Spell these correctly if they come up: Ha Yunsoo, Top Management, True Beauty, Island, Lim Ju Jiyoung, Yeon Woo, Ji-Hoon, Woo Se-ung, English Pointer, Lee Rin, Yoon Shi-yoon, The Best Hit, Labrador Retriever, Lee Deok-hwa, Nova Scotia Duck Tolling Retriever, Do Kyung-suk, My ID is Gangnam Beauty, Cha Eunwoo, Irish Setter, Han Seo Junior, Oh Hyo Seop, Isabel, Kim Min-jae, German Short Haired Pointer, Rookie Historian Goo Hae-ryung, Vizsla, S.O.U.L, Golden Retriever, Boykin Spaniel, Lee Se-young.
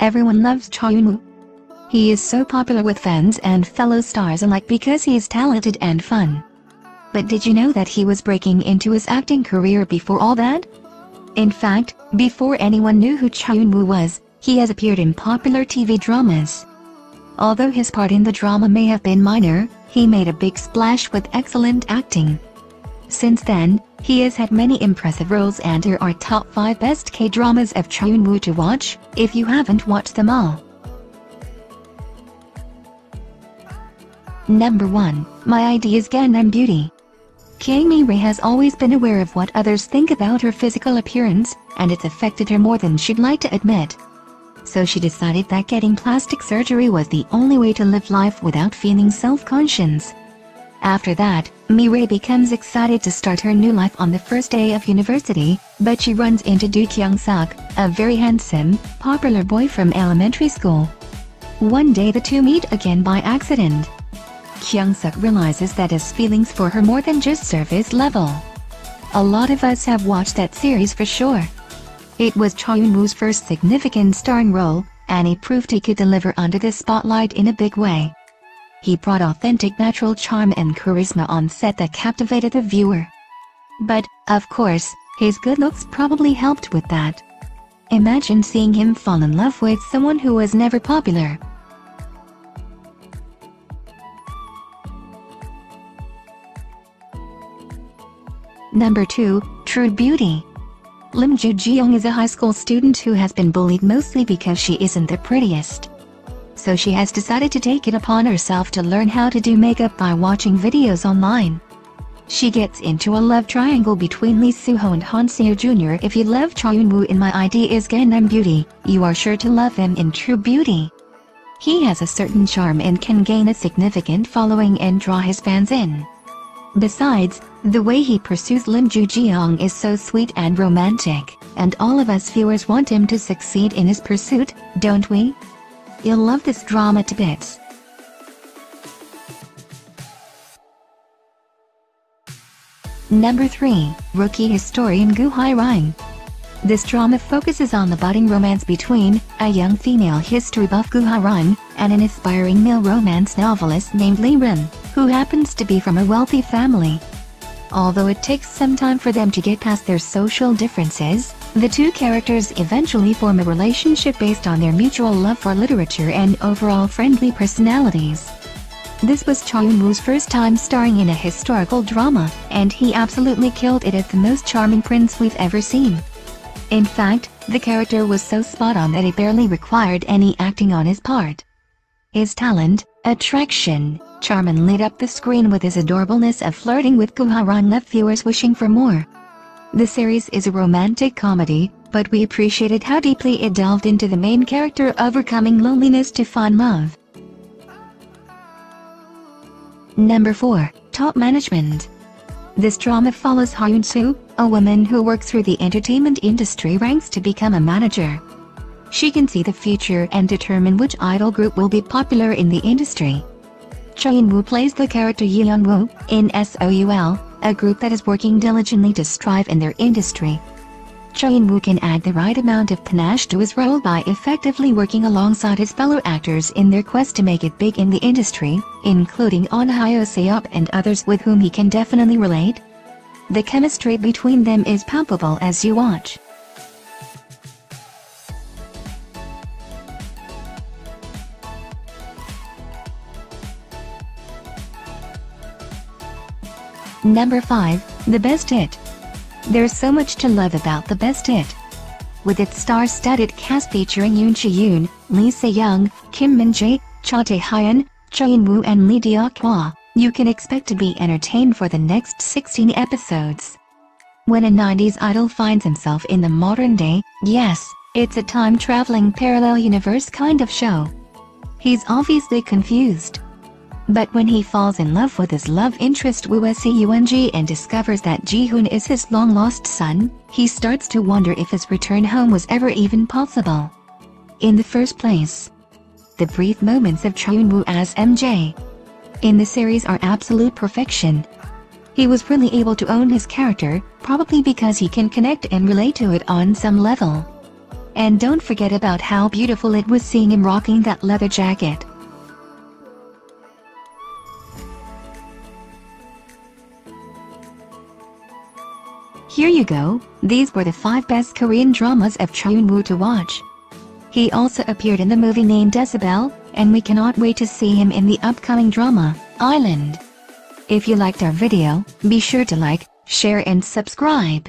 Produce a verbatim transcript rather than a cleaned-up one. Everyone loves Cha Eunwoo. He is so popular with fans and fellow stars alike because he is talented and fun. But did you know that he was breaking into his acting career before all that? In fact, before anyone knew who Cha Eunwoo was, he has appeared in popular T V dramas. Although his part in the drama may have been minor, he made a big splash with excellent acting. Since then, he has had many impressive roles, and here are top five best K-dramas of Cha Eunwoo to watch, if you haven't watched them all. Number one. My I D is Gangnam Beauty. Kim Min-jae has always been aware of what others think about her physical appearance, and it's affected her more than she'd like to admit. So she decided that getting plastic surgery was the only way to live life without feeling self-conscious. After that, Min-jae becomes excited to start her new life on the first day of university, but she runs into Do Kyung-suk, a very handsome, popular boy from elementary school. One day the two meet again by accident. Kyung-suk realizes that his feelings for her more than just surface level. A lot of us have watched that series for sure. It was Cha Eunwoo's first significant starring role, and he proved he could deliver under the spotlight in a big way. He brought authentic natural charm and charisma on set that captivated the viewer. But, of course, his good looks probably helped with that. Imagine seeing him fall in love with someone who was never popular. Number two. True Beauty. Lim Ju Jiyoung is a high school student who has been bullied mostly because she isn't the prettiest. So she has decided to take it upon herself to learn how to do makeup by watching videos online. She gets into a love triangle between Lee Suho and Han Seo Junior If you love Cha Eunwoo in My I D is Gangnam Beauty, you are sure to love him in True Beauty. He has a certain charm and can gain a significant following and draw his fans in. Besides, the way he pursues Lim Ju Jiyoung is so sweet and romantic, and all of us viewers want him to succeed in his pursuit, don't we? You'll love this drama to bits. Number three. Rookie Historian Goo Hae-ryung. This drama focuses on the budding romance between a young female history buff Goo Hae-ryung and an aspiring male romance novelist named Lee Rin, who happens to be from a wealthy family. Although it takes some time for them to get past their social differences, the two characters eventually form a relationship based on their mutual love for literature and overall friendly personalities. This was Cha Eunwoo's first time starring in a historical drama, and he absolutely killed it as the most charming prince we've ever seen. In fact, the character was so spot on that it barely required any acting on his part. His talent, attraction, charm and lit up the screen with his adorableness of flirting with Goo Hae-ryung left viewers wishing for more. The series is a romantic comedy, but we appreciated how deeply it delved into the main character overcoming loneliness to find love. Number four. Top Management. This drama follows Ha Yunsoo, a woman who works through the entertainment industry ranks to become a manager. She can see the future and determine which idol group will be popular in the industry. Cha Eunwoo plays the character Yeon Woo in S O U L, a group that is working diligently to strive in their industry. Cha Eunwoo can add the right amount of panache to his role by effectively working alongside his fellow actors in their quest to make it big in the industry, including Oh Hyo Seop and others with whom he can definitely relate. The chemistry between them is palpable as you watch. Number five. The Best Hit. There's so much to love about The Best Hit. With its star-studded cast featuring Yoon Shi-yoon, Lee Se-young, Kim Min-jae, Cha Tae-hyun, Cha Eunwoo and Lee Deok-hwa, you can expect to be entertained for the next sixteen episodes. When a nineties idol finds himself in the modern day, yes, it's a time-traveling parallel universe kind of show. He's obviously confused. But when he falls in love with his love interest Woo Se-ung and discovers that Ji-Hoon is his long-lost son, he starts to wonder if his return home was ever even possible. In the first place, the brief moments of Cha Eunwoo as M J in the series are absolute perfection. He was really able to own his character, probably because he can connect and relate to it on some level. And don't forget about how beautiful it was seeing him rocking that leather jacket. Here you go, these were the five best Korean dramas of Cha Eunwoo to watch. He also appeared in the movie named Isabel, and we cannot wait to see him in the upcoming drama, Island. If you liked our video, be sure to like, share and subscribe.